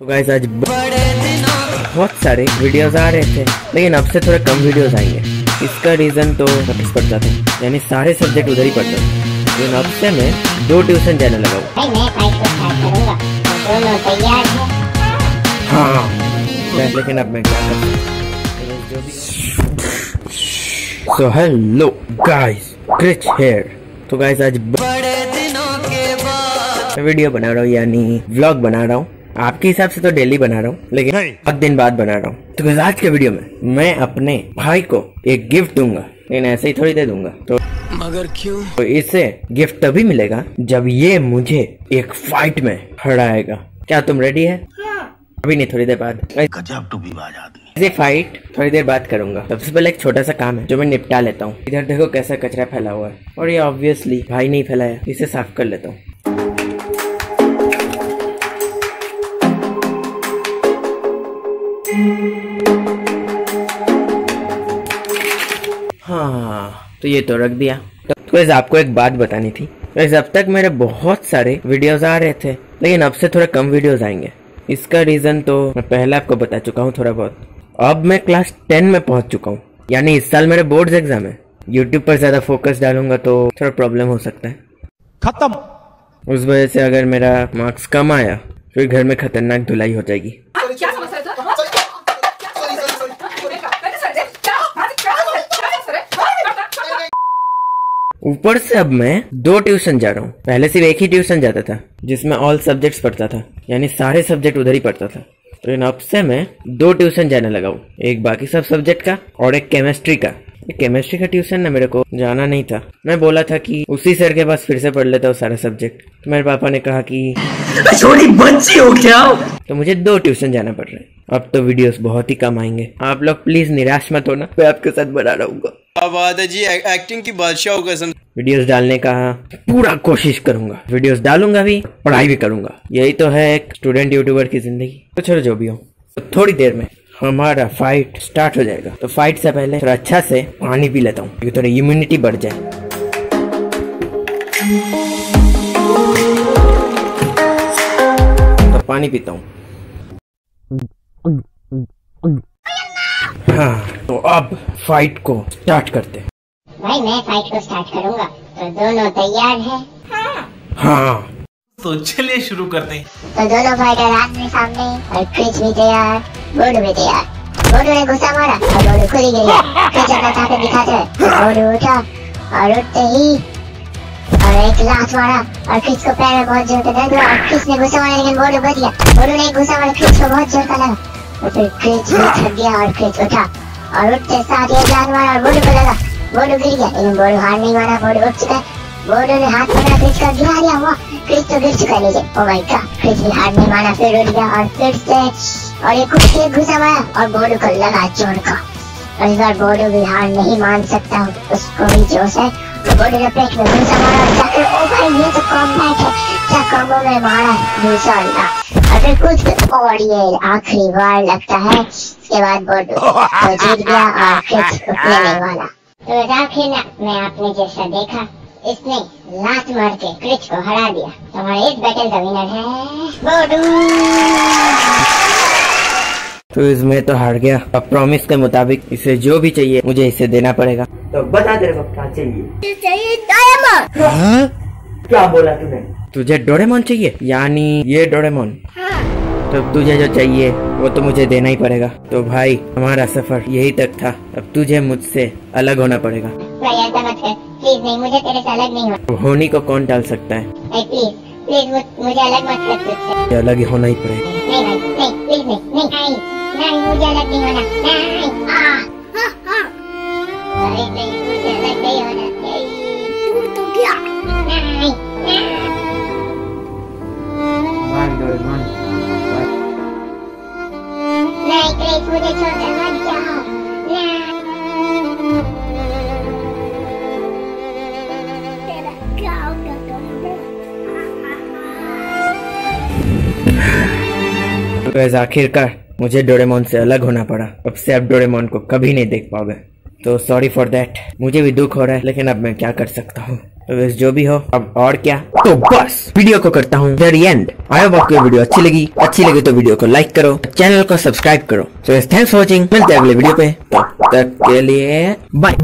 तो गाइस आज बहुत सारे वीडियोस आ रहे थे, लेकिन अब से थोड़ा कम वीडियोस आएंगे। इसका रीज़न तो सब्जेक्ट पढ़ जाते हैं, यानी सारे सब्जेक्ट उधर ही पढ़ते हैं। लेकिन अब से मैं 2 ट्यूशन जाने लगा हूँ। हाँ, लेकिन अब मैं क्या करता हूँ। सो हेलो गाइस, क्रिच हेयर। तो गाइस आज वीडियो बना रहा हूँ, यानी व्लॉग बना रहा हूँ। आपके हिसाब से तो डेली बना रहा हूँ, लेकिन 7 दिन बाद बना रहा हूँ। तो आज के वीडियो में मैं अपने भाई को एक गिफ्ट दूंगा, लेकिन ऐसे ही थोड़ी दे दूंगा। तो मगर क्यों? तो इसे गिफ्ट तभी मिलेगा जब ये मुझे एक फाइट में हराएगा। क्या तुम रेडी है? अभी नहीं, थोड़ी देर बाद। गजब टू भी बाज आदमी। ये फाइट थोड़ी देर बाद करूंगा। सबसे पहले एक छोटा सा काम है जो मैं निपटा लेता हूँ। इधर देखो कैसा कचरा फैला हुआ है, और ये ऑब्वियसली भाई नहीं फैलाया, इसे साफ कर लेता हूँ। हाँ, तो ये तो रख दिया। तो आपको एक बात बतानी थी। वैसे अब तक मेरे बहुत सारे वीडियोस आ रहे थे, लेकिन अब से थोड़ा कम वीडियोस आएंगे। इसका रीज़न तो मैं पहले आपको बता चुका हूँ थोड़ा बहुत। अब मैं क्लास 10 में पहुँच चुका हूँ, यानी इस साल मेरे बोर्ड्स एग्जाम है। यूट्यूब पर ज़्यादा फोकस डालूंगा तो थोड़ा प्रॉब्लम हो सकता है। खत्म। उस वजह से अगर मेरा मार्क्स कम आया फिर घर में खतरनाक धुलाई हो जाएगी। ऊपर से अब मैं 2 ट्यूशन जा रहा हूँ। पहले सिर्फ एक ही ट्यूशन जाता था जिसमें ऑल सब्जेक्ट्स पढ़ता था, यानी सारे सब्जेक्ट उधर ही पढ़ता था। लेकिन अब से मैं 2 ट्यूशन जाने लगा हूँ, एक बाकी सब सब्जेक्ट का और एक केमिस्ट्री का। केमिस्ट्री का ट्यूशन ना मेरे को जाना नहीं था। मैं बोला था कि उसी सर के पास फिर से पढ़ लेता हूँ सारा सब्जेक्ट। तो मेरे पापा ने कहा कि छोटी बच्ची हो क्या हो? तो मुझे 2 ट्यूशन जाना पड़ रहे हैं। अब तो वीडियोस बहुत ही कम आएंगे। आप लोग प्लीज निराश मत होना, मैं आपके साथ बना रहूंगा। आवाज़ है जी, एक्टिंग की बादशाह हो कसम। वीडियोस डालने का पूरा कोशिश करूंगा, वीडियोस डालूंगा भी, पढ़ाई भी करूंगा। यही तो है एक स्टूडेंट यूट्यूबर की जिंदगी। तो चलो जो भी हो, थोड़ी देर में हमारा फाइट स्टार्ट हो जाएगा। तो फाइट से पहले थोड़ा अच्छा से पानी पी लेता हूँ, क्योंकि थोड़ा इम्यूनिटी बढ़ जाए। तो पानी पीता हूँ। हाँ, तो अब फाइट को स्टार्ट करते हैं। भाई मैं फाइट को स्टार्ट करूँगा, तो दोनों तैयार हैं? हाँ। तो चलिए शुरू करते हैं। तो दोनों फाइटर हाथ में सामने, और क्रिच भी तैयार, गोडू भी तैयार। गोडू ने गुस्सा मारा और गोडू खुद ही गिर गया। क्रिच अपना ताकत दिखाते हुए गोडू उठा, और उठते ही और एक लात मारा और क्रिच को पैर में बहुत जोर का दर्द हुआ। क्रिच ने गुस्सा मारा लेकिन गोडू बच गया। गोडू ने गुस्सा मारा, क्रिच को बहुत जोर का लगा, और फिर क्रिच भी थक गया और क्रिच उठा और उठते साथ ही लात मारा और गोडू को लगा। गोडू गिर गया, लेकिन गोडू हार नहीं माना। गोडू उठ चुका, गोडू ने हाथ पकड़ा, क्रिच का गिरा दिया। हुआ क्रिच तो गिर चुका नीचे। ओ माय गॉड, क्रिच भी हाथ नहीं माना, फिर उठ गया और फिर से और ये कुछ एक घुसा मारा और गोडू को लगा जोर का। और इस बार गोडू भी हार नहीं मान सकता, उसको भी जोश है। तो गोडू ने पेट में घुसा मारा और जाकर, ओ भाई ये तो कॉम्बैट है, क्या कॉम्बो में मारा घुसा लगा। और फिर कुछ और ये आखिरी बार लगता है, इसके बाद गोडू तो जीत गया और क्रिच उठने नहीं वाला। तो आखिर में आपने जैसा देखा, इसने लात मार के क्रिच को हरा दिया। तो हमारे इस बैटल का विनर है गोडू। तो इसमें तो हार गया। अब प्रॉमिस के मुताबिक इसे जो भी चाहिए मुझे इसे देना पड़ेगा। तो बता तेरे को क्या चाहिए? चाहिए डोरेमोन। हाँ? क्या बोला तूने? तुझे डोरेमोन चाहिए, यानी ये डोरेमोन। हाँ। तो तुझे जो चाहिए वो तो मुझे देना ही पड़ेगा। तो भाई हमारा सफर यही तक था, अब तुझे मुझसे अलग होना पड़ेगा। प्लीज नहीं, मुझे तेरे से अलग नहीं होना। होनी को कौन डाल सकता है? प्लीज प्लीज मुझे अलग मत कर तुझसे। अलग ही होना ही पड़ेगा। नहीं भाई, नहीं प्लीज, नहीं नहीं नहीं नहीं, मुझे अलग नहीं होना। नहीं नहीं नहीं, मुझे अलग नहीं होना। तू तो क्या? नहीं मान दो मान नहीं, प्लीज मुझे छोड़ दे, मत जाओ। तो आखिरकार मुझे डोरेमोन से अलग होना पड़ा। अब से आप डोरेमोन को कभी नहीं देख पाओगे। तो सॉरी फॉर दैट, मुझे भी दुख हो रहा है, लेकिन अब मैं क्या कर सकता हूँ। जो भी हो, अब और क्या, तो बस वीडियो को करता हूँ एंड। आई होप आपको वीडियो अच्छी लगी तो वीडियो को लाइक करो, चैनल को सब्सक्राइब करो। सो थैंक्स फॉर वाचिंग, मिलते हैं अगले वीडियो पे, तब तक के लिए बाय।